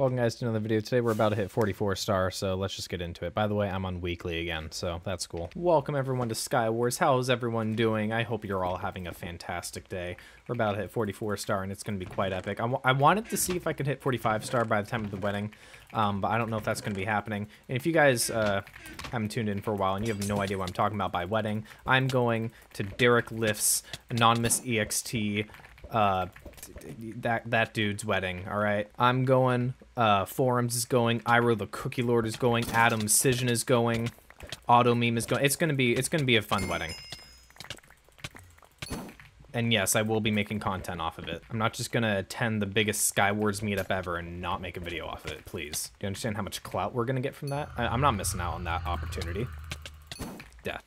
Welcome guys to another video. Today we're about to hit 44 star, so let's just get into it. By the way, I'm on weekly again, so that's cool. Welcome everyone to Sky Wars. How's everyone doing? I hope you're all having a fantastic day. We're about to hit 44 star, and it's going to be quite epic. I wanted to see if I could hit 45 star by the time of the wedding, but I don't know if that's going to be happening. And if you guys haven't tuned in for a while and you have no idea what I'm talking about by wedding, I'm going to Derek Lyft's anonymous EXT that dude's wedding. All right, I'm going. Forums is going. Iro the Cookie Lord is going. Adam Scision is going. Auto Meme is going. It's gonna be a fun wedding. And yes, I will be making content off of it. I'm not just gonna attend the biggest Sky Wars meetup ever and not make a video off of it. Please, do you understand how much clout we're gonna get from that? I'm not missing out on that opportunity. Death.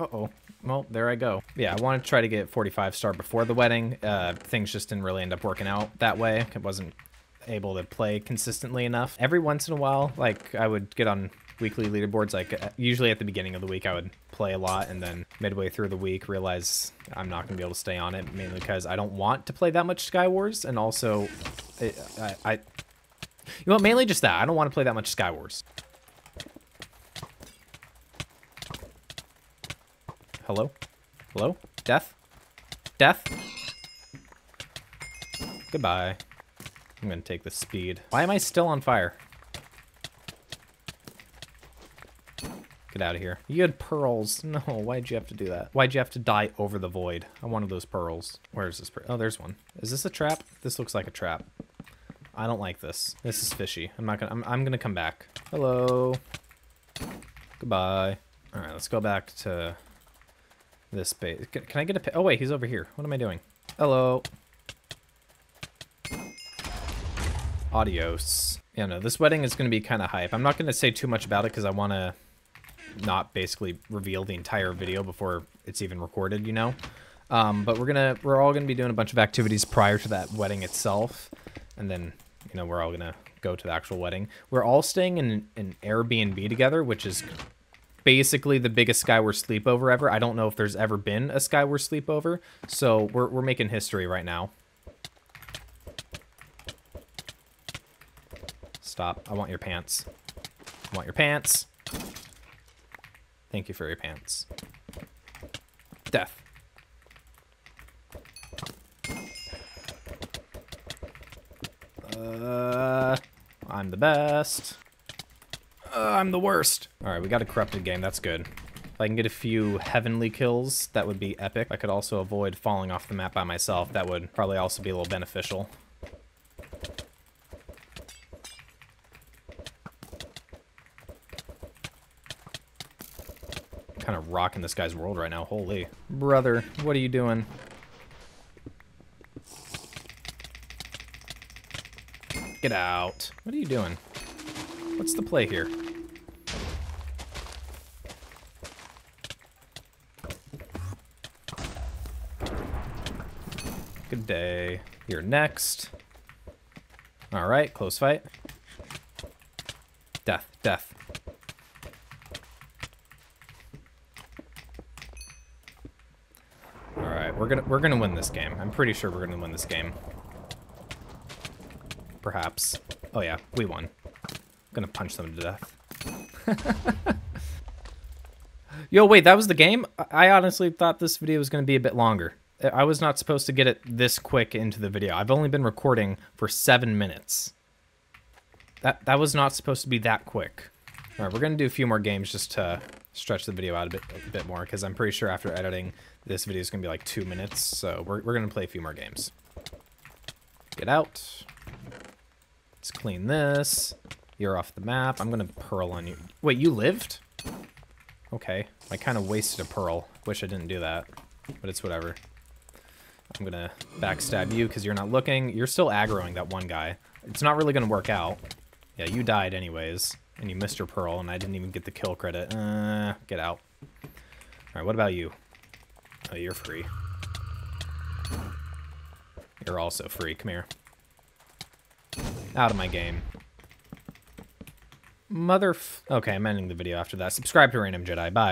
Uh-oh. Well, there I go. Yeah, I want to try to get 45 star before the wedding. Things just didn't really end up working out that way. I wasn't able to play consistently enough. Every once in a while, like, I would get on weekly leaderboards. Like, usually at the beginning of the week, I would play a lot, and then midway through the week, realize I'm not going to be able to stay on it, mainly because I don't want to play that much Sky Wars, and also, you know, mainly just that. I don't want to play that much Sky Wars. Hello? Hello? Death? Death? Goodbye. I'm gonna take the speed. Why am I still on fire? Get out of here. You had pearls. No, why'd you have to do that? Why'd you have to die over the void? I wanted those pearls. Where is this pearl? Oh, there's one. Is this a trap? This looks like a trap. I don't like this. This is fishy. I'm gonna come back. Hello. Goodbye. All right, let's go back to this base. Can I get a... Oh, wait, he's over here. What am I doing? Hello. Adios. Yeah, no, this wedding is going to be kind of hype. I'm not going to say too much about it because I want to not basically reveal the entire video before it's even recorded, you know? But we're all going to be doing a bunch of activities prior to that wedding itself. And then, you know, we're all going to go to the actual wedding. We're all staying in an Airbnb together, which is... basically the biggest Sky Wars sleepover ever. I don't know if there's ever been a Sky Wars sleepover, so we're making history right now. Stop. I want your pants. I want your pants. Thank you for your pants. Death. I'm the best. I'm the worst. All right, we got a corrupted game. That's good. If I can get a few heavenly kills, that would be epic. I could also avoid falling off the map by myself. That would probably also be a little beneficial. I'm kind of rocking this guy's world right now. Holy. Brother, what are you doing? Get out. What are you doing? What's the play here? Good day. You're next. All right, close fight. Death, death. All right, we're gonna win this game. I'm pretty sure we're gonna win this game. Perhaps. Oh yeah, we won. Gonna punch them to death. Yo, wait, that was the game? I honestly thought this video was gonna be a bit longer. I was not supposed to get it this quick into the video. I've only been recording for 7 minutes. That was not supposed to be that quick. All right, we're gonna do a few more games just to stretch the video out a bit more, because I'm pretty sure after editing, this video is gonna be like 2 minutes, so we're gonna play a few more games. Get out. Let's clean this. You're off the map. I'm gonna pearl on you. Wait, you lived? Okay. I kind of wasted a pearl. Wish I didn't do that, but it's whatever. I'm gonna backstab you because you're not looking. You're still aggroing that one guy. It's not really gonna work out. Yeah, you died anyways, and you missed your pearl, and I didn't even get the kill credit. Get out. All right, what about you? Oh, you're free. You're also free. Come here. Out of my game. Okay, I'm ending the video after that. Subscribe to Random Jedi. Bye.